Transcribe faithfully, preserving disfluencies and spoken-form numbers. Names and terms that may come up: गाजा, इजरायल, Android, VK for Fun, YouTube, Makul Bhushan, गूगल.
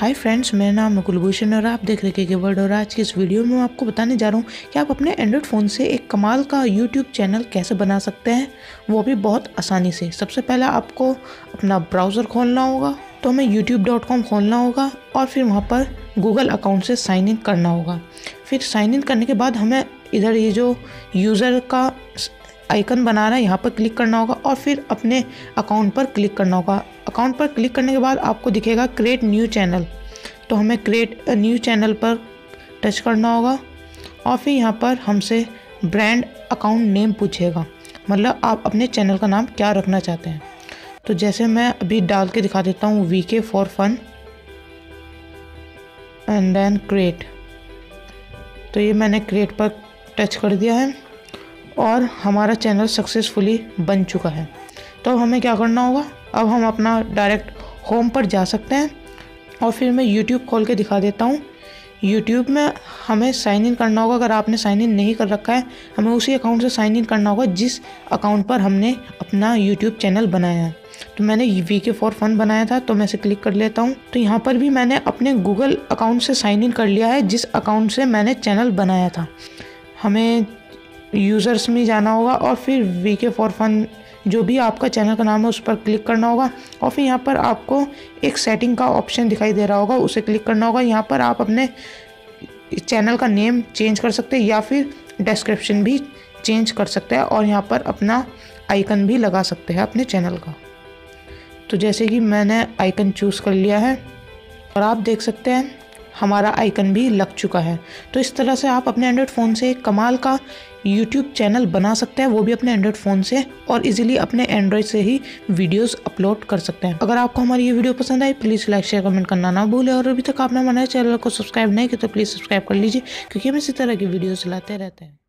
Hi friends, मेरा नाम मकुल भूषण और आप देख रहे हैं के वर्ड। और आज की इस वीडियो में मैं आपको बताने जा रहा हूँ कि आप अपने एंड्रॉयड फ़ोन से एक कमाल का यूट्यूब चैनल कैसे बना सकते हैं, वो भी बहुत आसानी से। सबसे पहले आपको अपना ब्राउज़र खोलना होगा, तो हमें यूट्यूब डॉट कॉम खोलना होगा और फिर वहाँ पर गूगल अकाउंट से साइन इन करना होगा। फिर साइन इन करने के बाद हमें इधर ये जो यूज़र का आइकन बना रहा है, यहाँ पर क्लिक करना होगा और फिर अपने अकाउंट पर क्लिक करना होगा। अकाउंट पर क्लिक करने के बाद आपको दिखेगा क्रिएट न्यू चैनल, तो हमें क्रिएट न्यू चैनल पर टच करना होगा और फिर यहाँ पर हमसे ब्रांड अकाउंट नेम पूछेगा, मतलब आप अपने चैनल का नाम क्या रखना चाहते हैं। तो जैसे मैं अभी डाल के दिखा देता हूँ, VK for fun and then create. तो ये मैंने क्रिएट पर टच कर दिया है और हमारा चैनल सक्सेसफुली बन चुका है। तो अब हमें क्या करना होगा, अब हम अपना डायरेक्ट होम पर जा सकते हैं और फिर मैं यूट्यूब खोल के दिखा देता हूँ। यूट्यूब में हमें साइन इन करना होगा, अगर आपने साइन इन नहीं कर रखा है हमें उसी अकाउंट से साइन इन करना होगा जिस अकाउंट पर हमने अपना यूट्यूब चैनल बनाया है। तो मैंने वीके फॉर फन बनाया था, तो मैं इसे क्लिक कर लेता हूँ। तो यहाँ पर भी मैंने अपने गूगल अकाउंट से साइन इन कर लिया है जिस अकाउंट से मैंने चैनल बनाया था। हमें यूज़र्स में जाना होगा और फिर वीके फॉर फन जो भी आपका चैनल का नाम है उस पर क्लिक करना होगा और फिर यहाँ पर आपको एक सेटिंग का ऑप्शन दिखाई दे रहा होगा, उसे क्लिक करना होगा। यहाँ पर आप अपने चैनल का नेम चेंज कर सकते हैं या फिर डिस्क्रिप्शन भी चेंज कर सकते हैं और यहाँ पर अपना आइकन भी लगा सकते हैं अपने चैनल का। तो जैसे कि मैंने आइकन चूज़ कर लिया है और आप देख सकते हैं हमारा आइकन भी लग चुका है। तो इस तरह से आप अपने एंड्रॉयड फ़ोन से एक कमाल का यूट्यूब चैनल बना सकते हैं, वो भी अपने एंड्रॉयड फ़ोन से, और इजीली अपने एंड्रॉयड से ही वीडियोस अपलोड कर सकते हैं। अगर आपको हमारी ये वीडियो पसंद आई, प्लीज़ लाइक शेयर कमेंट करना ना भूलें और अभी तक आपने हमारे चैनल को सब्सक्राइब नहीं किया तो प्लीज़ सब्सक्राइब कर लीजिए, क्योंकि हम इसी तरह की वीडियोज़ लाते रहते हैं।